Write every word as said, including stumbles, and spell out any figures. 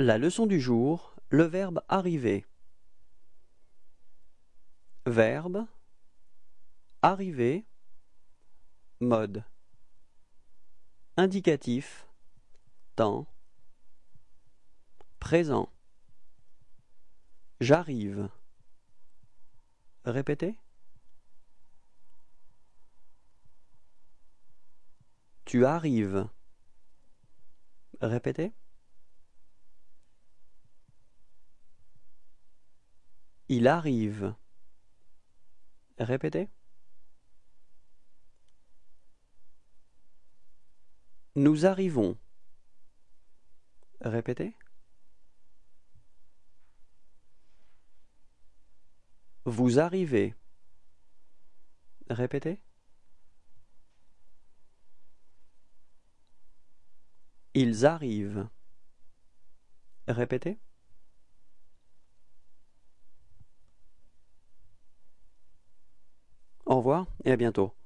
La leçon du jour, le verbe arriver. Verbe, arriver, mode. Indicatif, temps, présent. J'arrive. Répétez. Tu arrives. Répétez. Il arrive. Répétez. Nous arrivons. Répétez. Vous arrivez. Répétez. Ils arrivent. Répétez. Au revoir et à bientôt.